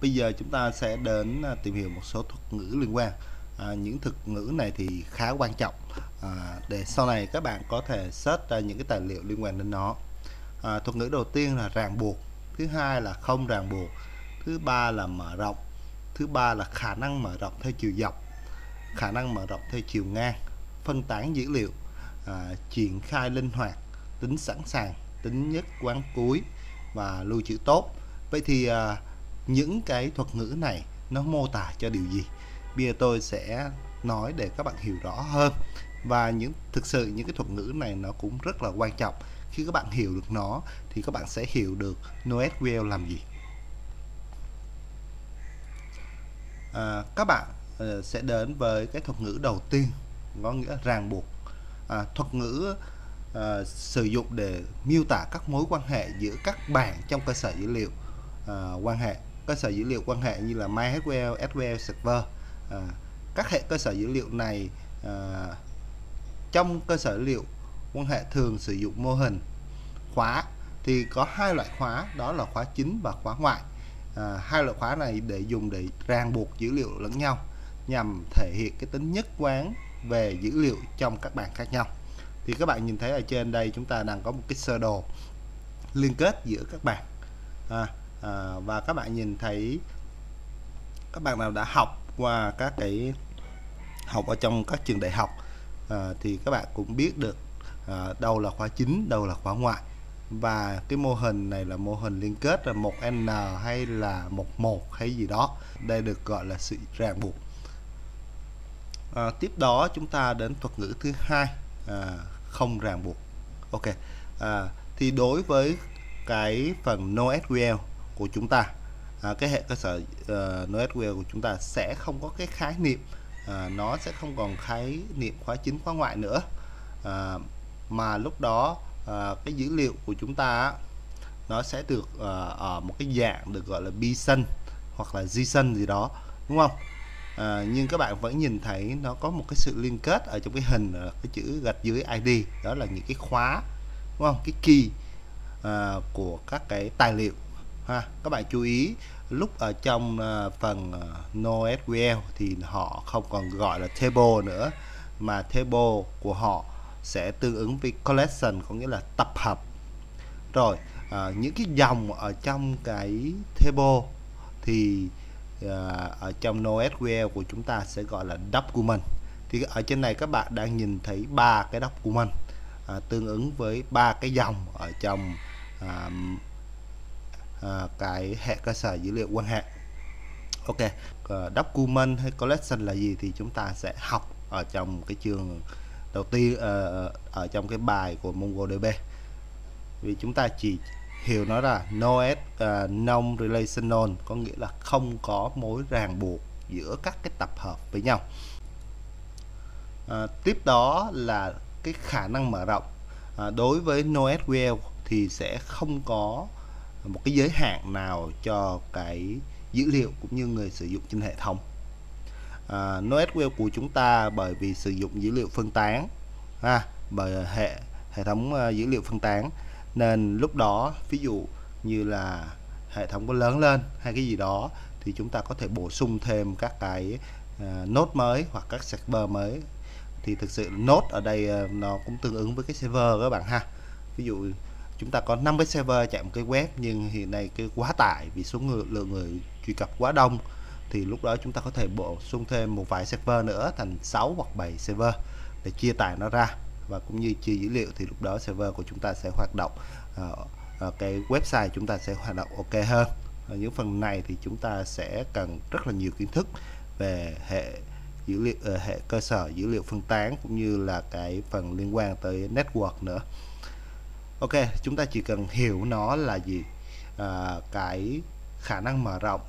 Bây giờ chúng ta sẽ đến tìm hiểu một số thuật ngữ liên quan. Những thuật ngữ này thì khá quan trọng để sau này các bạn có thể search ra những cái tài liệu liên quan đến nó. Thuật ngữ đầu tiên là ràng buộc, thứ hai là không ràng buộc, thứ ba là mở rộng, thứ ba là khả năng mở rộng theo chiều dọc, khả năng mở rộng theo chiều ngang, phân tán dữ liệu, triển khai linh hoạt, tính sẵn sàng, tính nhất quán cuối và lưu trữ tốt. Vậy thì những cái thuật ngữ này nó mô tả cho điều gì? Bây giờ tôi sẽ nói để các bạn hiểu rõ hơn, và thực sự những cái thuật ngữ này nó cũng rất là quan trọng. Khi các bạn hiểu được nó thì các bạn sẽ hiểu được NoSQL làm gì. Các bạn sẽ đến với cái thuật ngữ đầu tiên, có nghĩa ràng buộc. Thuật ngữ sử dụng để miêu tả các mối quan hệ giữa các bảng trong cơ sở dữ liệu quan hệ. Cơ sở dữ liệu quan hệ như là MySQL, SQL Server. Các hệ cơ sở dữ liệu này trong cơ sở dữ liệu quan hệ thường sử dụng mô hình khóa, thì có hai loại khóa, đó là khóa chính và khóa ngoại. Hai loại khóa này để dùng để ràng buộc dữ liệu lẫn nhau nhằm thể hiện cái tính nhất quán về dữ liệu trong các bảng khác nhau. Thì các bạn nhìn thấy ở trên đây chúng ta đang có một cái sơ đồ liên kết giữa các bảng. Và các bạn nhìn thấy, các bạn nào đã học qua các cái học ở trong các trường đại học thì các bạn cũng biết được đâu là khóa chính, đâu là khóa ngoại. Và cái mô hình này là mô hình liên kết là 1N hay là 11 hay gì đó. Đây được gọi là sự ràng buộc. Tiếp đó chúng ta đến thuật ngữ thứ hai, không ràng buộc. Ok, thì đối với cái phần NoSQL của chúng ta, cái hệ cơ sở NoSQL của chúng ta sẽ không có cái khái niệm, nó sẽ không còn khái niệm khóa chính khóa ngoại nữa, mà lúc đó cái dữ liệu của chúng ta nó sẽ được ở một cái dạng được gọi là bison hoặc là json gì đó, đúng không? Nhưng các bạn vẫn nhìn thấy nó có một cái sự liên kết ở trong cái hình, cái chữ gạch dưới ID, đó là những cái khóa, đúng không? Cái key của các cái tài liệu ha. Các bạn chú ý lúc ở trong phần NoSQL thì họ không còn gọi là table nữa, mà table của họ sẽ tương ứng với collection, có nghĩa là tập hợp. Rồi những cái dòng ở trong cái table thì ở trong NoSQL của chúng ta sẽ gọi là document. Thì ở trên này các bạn đang nhìn thấy ba cái document tương ứng với ba cái dòng ở trong cái hệ cơ sở dữ liệu quan hệ. Ok, document hay collection là gì thì chúng ta sẽ học ở trong cái chương đầu tiên, ở trong cái bài của MongoDB, vì chúng ta chỉ hiểu nó là non-relational, có nghĩa là không có mối ràng buộc giữa các cái tập hợp với nhau. Tiếp đó là cái khả năng mở rộng. Đối với NoSQL thì sẽ không có một cái giới hạn nào cho cái dữ liệu cũng như người sử dụng trên hệ thống. NoSQL của chúng ta bởi vì sử dụng dữ liệu phân tán, bởi hệ thống dữ liệu phân tán, nên lúc đó ví dụ như là hệ thống có lớn lên hay cái gì đó thì chúng ta có thể bổ sung thêm các cái nốt mới hoặc các server mới. Thì thực sự nốt ở đây nó cũng tương ứng với cái server các bạn ha. Ví dụ chúng ta có 50 server chạy một cái web, nhưng hiện nay cái quá tải vì số lượng người truy cập quá đông, thì lúc đó chúng ta có thể bổ sung thêm một vài server nữa thành 6 hoặc 7 server để chia tải nó ra, và cũng như chia dữ liệu, thì lúc đó server của chúng ta sẽ hoạt động, cái website chúng ta sẽ hoạt động ok hơn. Ở những phần này thì chúng ta sẽ cần rất là nhiều kiến thức về hệ cơ sở dữ liệu phân tán, cũng như là cái phần liên quan tới network nữa. Ok, chúng ta chỉ cần hiểu nó là gì. Cái khả năng mở rộng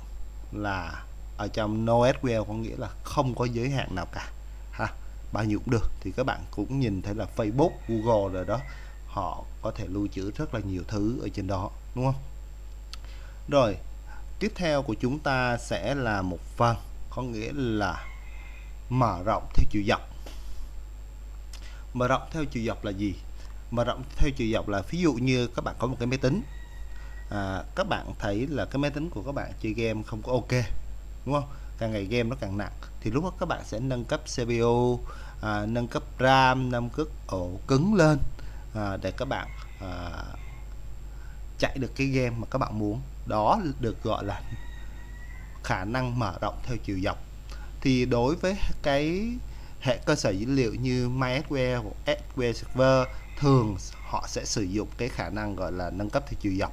là ở trong NoSQL có nghĩa là không có giới hạn nào cả ha, bao nhiêu cũng được. Thì các bạn cũng nhìn thấy là Facebook, Google rồi đó, họ có thể lưu trữ rất là nhiều thứ ở trên đó, đúng không? Rồi tiếp theo của chúng ta sẽ là một phần có nghĩa là mở rộng theo chiều dọc. Mở rộng theo chiều dọc là gì? Mở rộng theo chiều dọc là ví dụ như các bạn có một cái máy tính, các bạn thấy là cái máy tính của các bạn chơi game không có ok, đúng không? Càng ngày game nó càng nặng thì lúc đó các bạn sẽ nâng cấp CPU, nâng cấp RAM, nâng cấp ổ cứng lên để các bạn chạy được cái game mà các bạn muốn. Đó được gọi là khả năng mở rộng theo chiều dọc. Thì đối với cái hệ cơ sở dữ liệu như MySQL hoặc SQL Server, thường họ sẽ sử dụng cái khả năng gọi là nâng cấp theo chiều dọc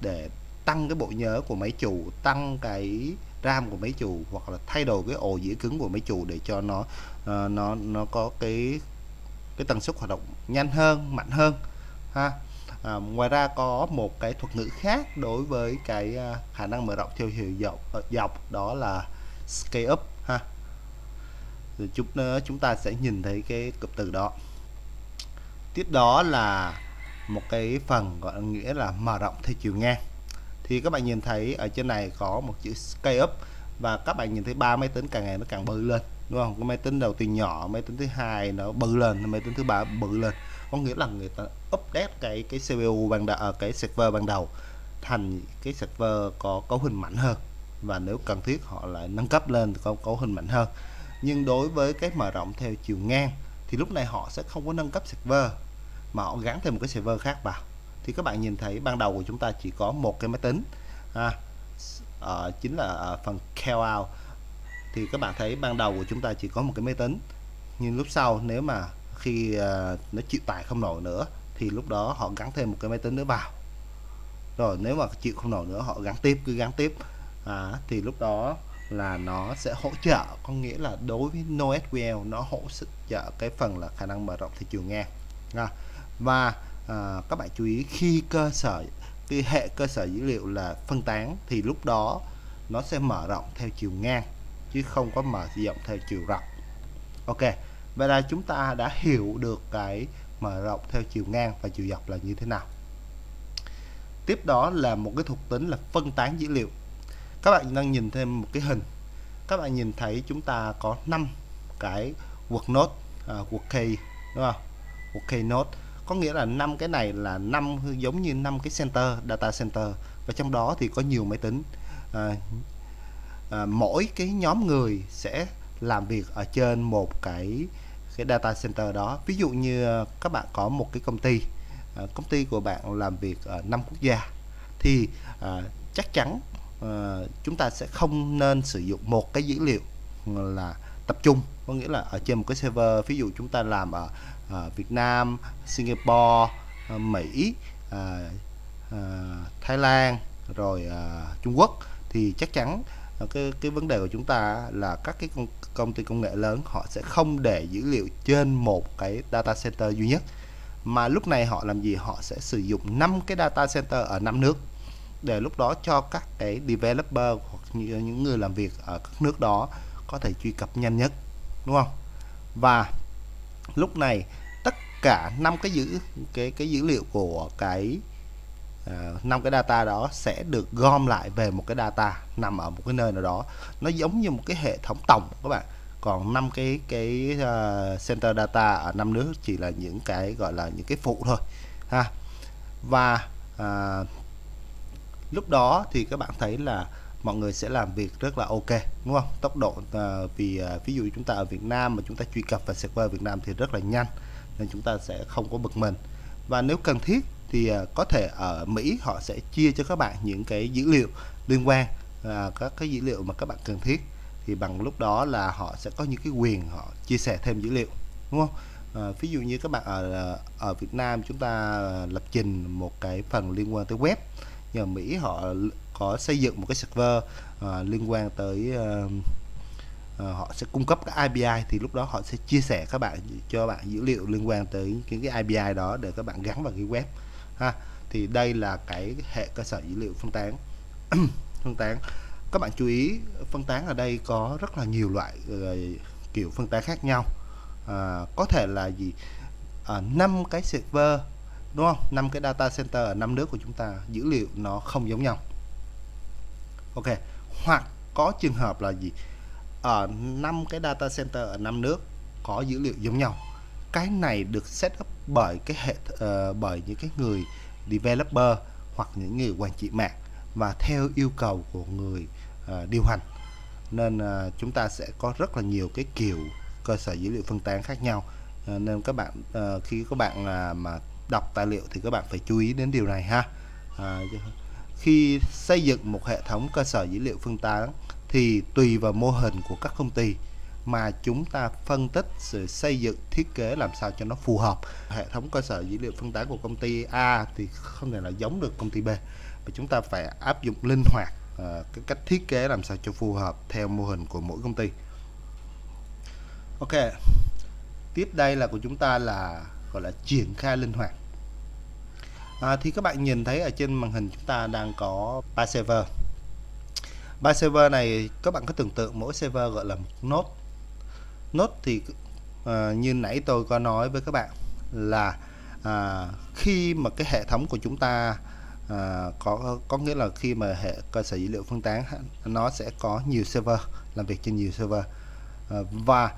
để tăng cái bộ nhớ của máy chủ, tăng cái RAM của máy chủ, hoặc là thay đổi cái ổ dĩa cứng của máy chủ để cho nó có cái tần suất hoạt động nhanh hơn, mạnh hơn ha. Ngoài ra có một cái thuật ngữ khác đối với cái khả năng mở rộng theo chiều dọc, đó là scale up ha. Rồi chúng ta sẽ nhìn thấy cái cụm từ đó. Tiếp đó là một cái phần gọi nghĩa là mở rộng theo chiều ngang. Thì các bạn nhìn thấy ở trên này có một chữ scale up, và các bạn nhìn thấy ba máy tính càng ngày nó càng bự lên, đúng không? Cái máy tính đầu tiên nhỏ, máy tính thứ hai nó bự lên, máy tính thứ ba bự lên. Có nghĩa là người ta update cái CPU ban đầu, cái server ban đầu thành cái server có cấu hình mạnh hơn, và nếu cần thiết họ lại nâng cấp lên có cấu hình mạnh hơn. Nhưng đối với cái mở rộng theo chiều ngang thì lúc này họ sẽ không có nâng cấp server mà họ gắn thêm một cái server khác vào. Thì các bạn nhìn thấy ban đầu của chúng ta chỉ có một cái máy tính chính là phần carve out. Thì các bạn thấy ban đầu của chúng ta chỉ có một cái máy tính, nhưng lúc sau nếu mà khi nó chịu tải không nổi nữa thì lúc đó họ gắn thêm một cái máy tính nữa vào. Rồi nếu mà chịu không nổi nữa họ cứ gắn tiếp thì lúc đó là nó sẽ hỗ trợ. Có nghĩa là đối với NoSQL nó hỗ trợ cái phần là khả năng mở rộng theo chiều ngang. Và các bạn chú ý, khi hệ cơ sở dữ liệu là phân tán thì lúc đó nó sẽ mở rộng theo chiều ngang chứ không có mở rộng theo chiều dọc. Ok, vậy là chúng ta đã hiểu được cái mở rộng theo chiều ngang và chiều dọc là như thế nào. Tiếp đó là một cái thuộc tính là phân tán dữ liệu. Các bạn đang nhìn thêm một cái hình. Các bạn nhìn thấy chúng ta có 5 cái worknode, workkey, đúng không? Workkey node. Có nghĩa là 5 cái này là 5 giống như 5 cái center, data center, và trong đó thì có nhiều máy tính. Mỗi cái nhóm người sẽ làm việc ở trên một cái data center đó. Ví dụ như các bạn có một cái công ty của bạn làm việc ở 5 quốc gia thì chắc chắn chúng ta sẽ không nên sử dụng một cái dữ liệu là tập trung, có nghĩa là ở trên một cái server. Ví dụ chúng ta làm ở Việt Nam, Singapore, Mỹ, Thái Lan, rồi Trung Quốc, thì chắc chắn cái vấn đề của chúng ta là các cái công ty công nghệ lớn họ sẽ không để dữ liệu trên một cái data center duy nhất, mà lúc này họ làm gì? Họ sẽ sử dụng 5 cái data center ở 5 nước, để lúc đó cho các cái developer hoặc những người làm việc ở các nước đó có thể truy cập nhanh nhất, đúng không? Và lúc này tất cả 5 cái dữ liệu của cái 5 cái data đó sẽ được gom lại về một cái data nằm ở một cái nơi nào đó. Nó giống như một cái hệ thống tổng các bạn. Còn 5 cái center data ở 5 nước chỉ là những cái gọi là những cái phụ thôi ha. Và lúc đó thì các bạn thấy là mọi người sẽ làm việc rất là ok, đúng không? Tốc độ vì ví dụ chúng ta ở Việt Nam mà chúng ta truy cập vào server Việt Nam thì rất là nhanh, nên chúng ta sẽ không có bực mình. Và nếu cần thiết thì có thể ở Mỹ họ sẽ chia cho các bạn những cái dữ liệu liên quan các cái dữ liệu mà các bạn cần thiết, thì bằng lúc đó là họ sẽ có những cái quyền họ chia sẻ thêm dữ liệu, đúng không? Ví dụ như các bạn ở Việt Nam chúng ta lập trình một cái phần liên quan tới web, nhưng ở Mỹ họ có xây dựng một cái server liên quan tới họ sẽ cung cấp cái API, thì lúc đó họ sẽ chia sẻ cho bạn dữ liệu liên quan tới những cái API đó để các bạn gắn vào cái web ha. Thì đây là cái hệ cơ sở dữ liệu phân tán. Phân tán các bạn chú ý, phân tán ở đây có rất là nhiều loại kiểu phân tán khác nhau. Có thể là gì? 5 cái server, đúng không? 5 cái data center ở 5 nước của chúng ta, dữ liệu nó không giống nhau. Ok, hoặc có trường hợp là gì? Ở 5 cái data center ở 5 nước có dữ liệu giống nhau. Cái này được set up bởi những cái người developer hoặc những người quản trị mạng và theo yêu cầu của người điều hành. Nên chúng ta sẽ có rất là nhiều cái kiểu cơ sở dữ liệu phân tán khác nhau. Nên các bạn khi các bạn mà đọc tài liệu thì các bạn phải chú ý đến điều này ha. Khi xây dựng một hệ thống cơ sở dữ liệu phân tán thì tùy vào mô hình của các công ty mà chúng ta phân tích sự xây dựng thiết kế làm sao cho nó phù hợp. Hệ thống cơ sở dữ liệu phân tán của công ty A thì không thể là giống được công ty B, và chúng ta phải áp dụng linh hoạt cái cách thiết kế làm sao cho phù hợp theo mô hình của mỗi công ty. Ok, tiếp đây là của chúng ta là gọi là triển khai linh hoạt. Thì các bạn nhìn thấy ở trên màn hình chúng ta đang có 3 server. 3 server này các bạn có tưởng tượng mỗi server gọi là một node. Node thì như nãy tôi có nói với các bạn là khi mà cái hệ thống của chúng ta có nghĩa là khi mà cơ sở dữ liệu phân tán nó sẽ có nhiều server, làm việc trên nhiều server, và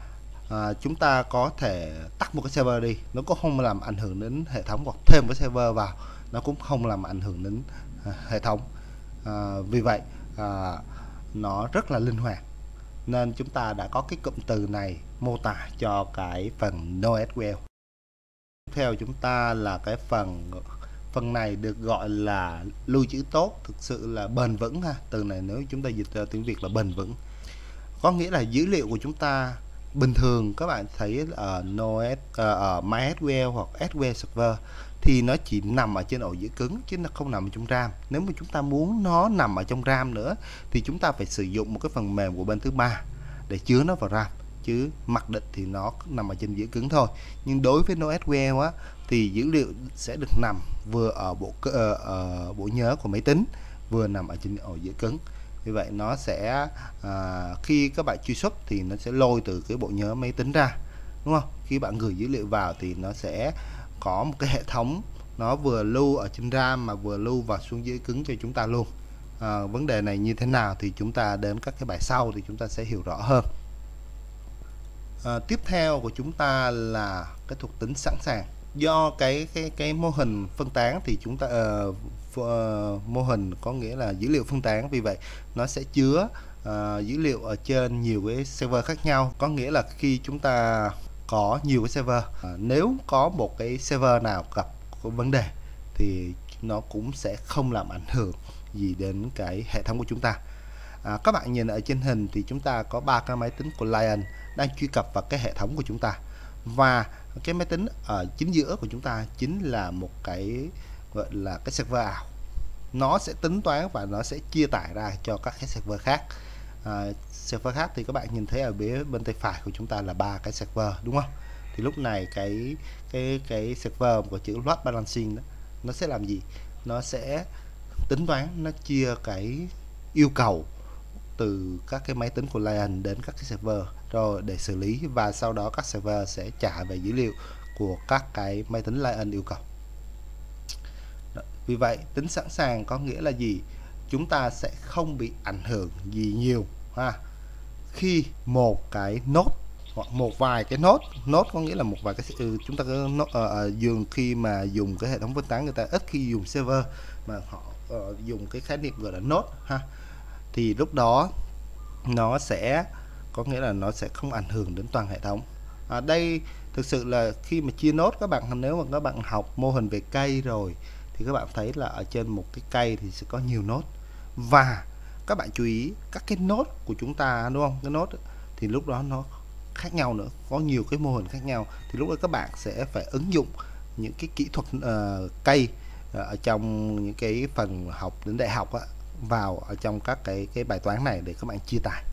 chúng ta có thể tắt một cái server đi, nó cũng không làm ảnh hưởng đến hệ thống, hoặc thêm một server vào nó cũng không làm ảnh hưởng đến hệ thống. Vì vậy nó rất là linh hoạt, nên chúng ta đã có cái cụm từ này mô tả cho cái phần NoSQL. Tiếp theo chúng ta là cái phần này được gọi là lưu trữ tốt, thực sự là bền vững ha. Từ này nếu chúng ta dịch ra tiếng Việt là bền vững, có nghĩa là dữ liệu của chúng ta bình thường các bạn thấy ở MySQL hoặc SQL Server thì nó chỉ nằm ở trên ổ đĩa cứng chứ nó không nằm ở trong RAM. Nếu mà chúng ta muốn nó nằm ở trong RAM nữa thì chúng ta phải sử dụng một cái phần mềm của bên thứ ba để chứa nó vào RAM, chứ mặc định thì nó nằm ở trên đĩa cứng thôi. Nhưng đối với NoSQL á, thì dữ liệu sẽ được nằm vừa ở bộ nhớ của máy tính, vừa nằm ở trên ổ đĩa cứng. Như vậy nó sẽ khi các bạn truy xuất thì nó sẽ lôi từ cái bộ nhớ máy tính ra, đúng không? Khi bạn gửi dữ liệu vào thì nó sẽ có một cái hệ thống nó vừa lưu ở trên RAM mà vừa lưu vào xuống dưới cứng cho chúng ta luôn. Vấn đề này như thế nào thì chúng ta đến các cái bài sau thì chúng ta sẽ hiểu rõ hơn. Tiếp theo của chúng ta là cái thuộc tính sẵn sàng. Do cái mô hình phân tán thì chúng ta mô hình có nghĩa là dữ liệu phân tán, vì vậy nó sẽ chứa dữ liệu ở trên nhiều cái server khác nhau. Có nghĩa là khi chúng ta có nhiều cái server, nếu có một cái server nào gặp vấn đề thì nó cũng sẽ không làm ảnh hưởng gì đến cái hệ thống của chúng ta. Các bạn nhìn ở trên hình thì chúng ta có 3 cái máy tính của Lion đang truy cập vào cái hệ thống của chúng ta, và cái máy tính ở chính giữa của chúng ta chính là một cái gọi là cái server ảo. Nó sẽ tính toán và nó sẽ chia tải ra cho các cái server khác. Server khác thì các bạn nhìn thấy ở bên tay phải của chúng ta là 3 cái server, đúng không? Thì lúc này cái server của chữ load balancing đó, nó sẽ làm gì? Nó sẽ tính toán, nó chia cái yêu cầu từ các cái máy tính của Lion đến các cái server rồi để xử lý, và sau đó các server sẽ trả về dữ liệu của các cái máy tính Lion yêu cầu. Vì vậy tính sẵn sàng có nghĩa là gì? Chúng ta sẽ không bị ảnh hưởng gì nhiều ha. Khi một cái nốt hoặc một vài cái nốt có nghĩa là một vài cái chúng ta có dường khi mà dùng cái hệ thống phân tán người ta ít khi dùng server mà họ dùng cái khái niệm gọi là nốt ha. Thì lúc đó nó sẽ có nghĩa là nó sẽ không ảnh hưởng đến toàn hệ thống. Đây thực sự là khi mà chia nốt, các bạn nếu mà các bạn học mô hình về cây rồi thì các bạn thấy là ở trên một cái cây thì sẽ có nhiều nốt, và các bạn chú ý các cái nốt của chúng ta, đúng không? Cái nốt thì lúc đó nó khác nhau nữa, có nhiều cái mô hình khác nhau, thì lúc đó các bạn sẽ phải ứng dụng những cái kỹ thuật cây ở trong những cái phần học đến đại học á, vào ở trong các cái bài toán này để các bạn chia tải.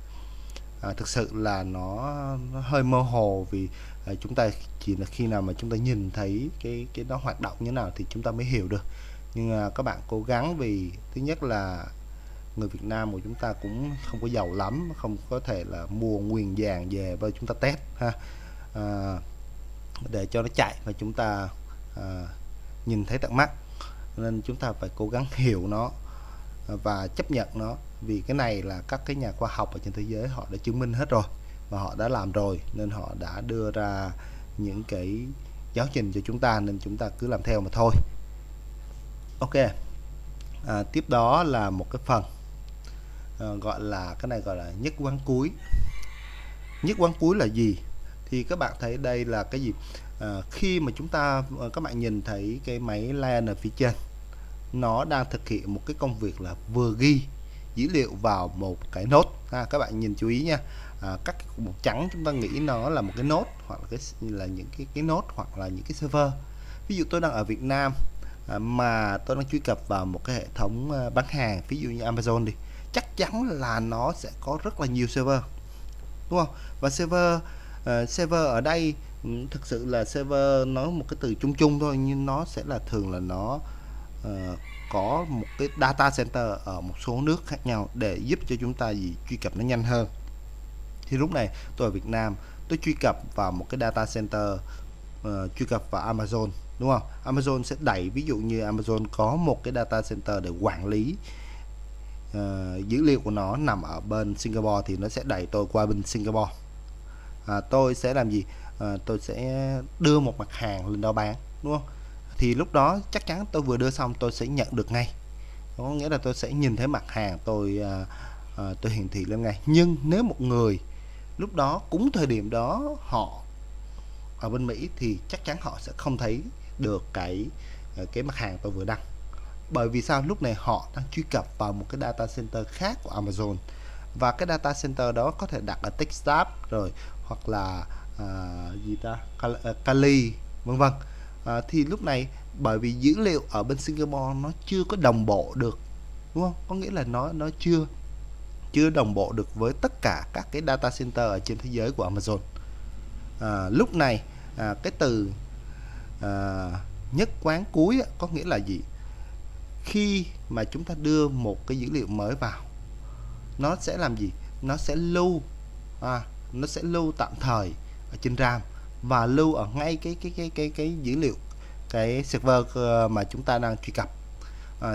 Thực sự là nó hơi mơ hồ, vì chúng ta chỉ là khi nào mà chúng ta nhìn thấy cái nó hoạt động như thế nào thì chúng ta mới hiểu được. Nhưng các bạn cố gắng, vì thứ nhất là người Việt Nam của chúng ta cũng không có giàu lắm, không có thể là mua nguyên vàng về và chúng ta test ha, để cho nó chạy và chúng ta nhìn thấy tận mắt. Nên chúng ta phải cố gắng hiểu nó và chấp nhận nó, vì cái này là các cái nhà khoa học ở trên thế giới họ đã chứng minh hết rồi và họ đã làm rồi, nên họ đã đưa ra những cái giáo trình cho chúng ta, nên chúng ta cứ làm theo mà thôi. Ok, Tiếp đó là một cái phần gọi là cái này gọi là nhất quán cuối. Nhất quán cuối là gì? Thì các bạn thấy đây là cái gì? Khi mà chúng ta các bạn nhìn thấy cái máy len ở phía trên, nó đang thực hiện một cái công việc là vừa ghi dữ liệu vào một cái nốt ha, các bạn nhìn chú ý nha. Các cái cục màu trắng chúng ta nghĩ nó là một cái nốt, hoặc là những cái nốt, hoặc là những cái server. Ví dụ tôi đang ở Việt Nam mà tôi đang truy cập vào một cái hệ thống bán hàng, ví dụ như Amazon đi, chắc chắn là nó sẽ có rất là nhiều server, đúng không? Và server ở đây thực sự là server nói một cái từ chung chung thôi, nhưng nó sẽ là thường là nó có một cái data center ở một số nước khác nhau để giúp cho chúng ta gì truy cập nó nhanh hơn. Thì lúc này tôi ở Việt Nam, tôi truy cập vào một cái data center, truy cập vào Amazon, đúng không? Amazon sẽ đẩy, ví dụ như Amazon có một cái data center để quản lý dữ liệu của nó nằm ở bên Singapore, thì nó sẽ đẩy tôi qua bên Singapore. Tôi sẽ làm gì? Tôi sẽ đưa một mặt hàng lên đó bán, đúng không? Thì lúc đó chắc chắn tôi vừa đưa xong tôi sẽ nhận được ngay, có nghĩa là tôi sẽ nhìn thấy mặt hàng tôi hiển thị lên ngay. Nhưng nếu một người lúc đó cũng thời điểm đó họ ở bên Mỹ thì chắc chắn họ sẽ không thấy được cái mặt hàng tôi vừa đăng. Bởi vì sao? Lúc này họ đang truy cập vào một cái data center khác của Amazon, và cái data center đó có thể đặt ở Texas rồi, hoặc là Cali, vân vân. Thì lúc này bởi vì dữ liệu ở bên Singapore nó chưa có đồng bộ được, đúng không? Có nghĩa là nó chưa đồng bộ được với tất cả các cái data center ở trên thế giới của Amazon. Lúc này cái từ nhất quán cuối có nghĩa là gì? Khi mà chúng ta đưa một cái dữ liệu mới vào, nó sẽ làm gì? Nó sẽ lưu tạm thời ở trên RAM, và lưu ở ngay cái dữ liệu, cái server mà chúng ta đang truy cập.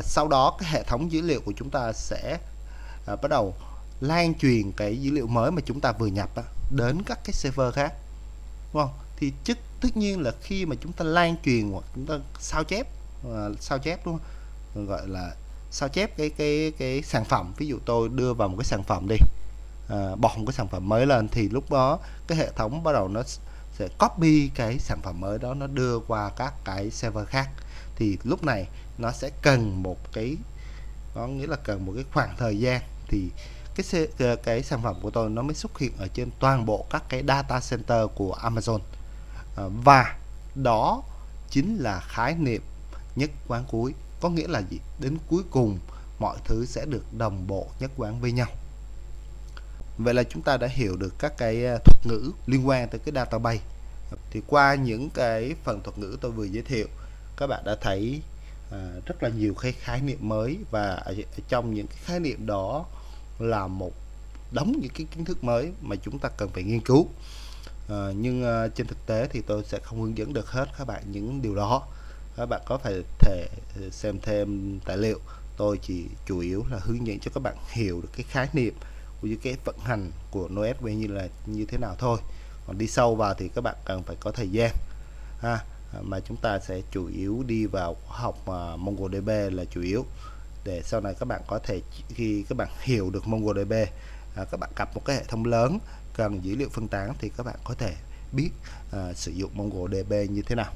Sau đó cái hệ thống dữ liệu của chúng ta sẽ bắt đầu lan truyền cái dữ liệu mới mà chúng ta vừa nhập đến các cái server khác, đúng không? Thì tất nhiên là khi mà chúng ta lan truyền hoặc chúng ta sao chép, đúng không? Gọi là sao chép cái sản phẩm. Ví dụ tôi đưa vào một cái sản phẩm đi, bỏ một cái sản phẩm mới lên, thì lúc đó cái hệ thống bắt đầu nó sẽ copy cái sản phẩm mới đó, nó đưa qua các cái server khác. Thì lúc này nó sẽ cần một cái, có nghĩa là cần một cái khoảng thời gian thì cái sản phẩm của tôi nó mới xuất hiện ở trên toàn bộ các cái data center của Amazon. Và đó chính là khái niệm nhất quán cuối, có nghĩa là gì? Đến cuối cùng mọi thứ sẽ được đồng bộ nhất quán với nhau. Vậy là chúng ta đã hiểu được các cái thuật ngữ liên quan tới cái database. Thì qua những cái phần thuật ngữ tôi vừa giới thiệu, các bạn đã thấy rất là nhiều cái khái niệm mới, và trong những cái khái niệm đó là một đống những cái kiến thức mới mà chúng ta cần phải nghiên cứu. Nhưng trên thực tế thì tôi sẽ không hướng dẫn được hết các bạn những điều đó. Các bạn có thể xem thêm tài liệu. Tôi chỉ chủ yếu là hướng dẫn cho các bạn hiểu được cái khái niệm của những cái vận hành của NoSQL như thế nào thôi. Còn đi sâu vào thì các bạn cần phải có thời gian mà chúng ta sẽ chủ yếu đi vào học MongoDB là chủ yếu, để sau này các bạn có thể, khi các bạn hiểu được MongoDB, các bạn gặp một cái hệ thống lớn cần dữ liệu phân tán thì các bạn có thể biết sử dụng MongoDB như thế nào.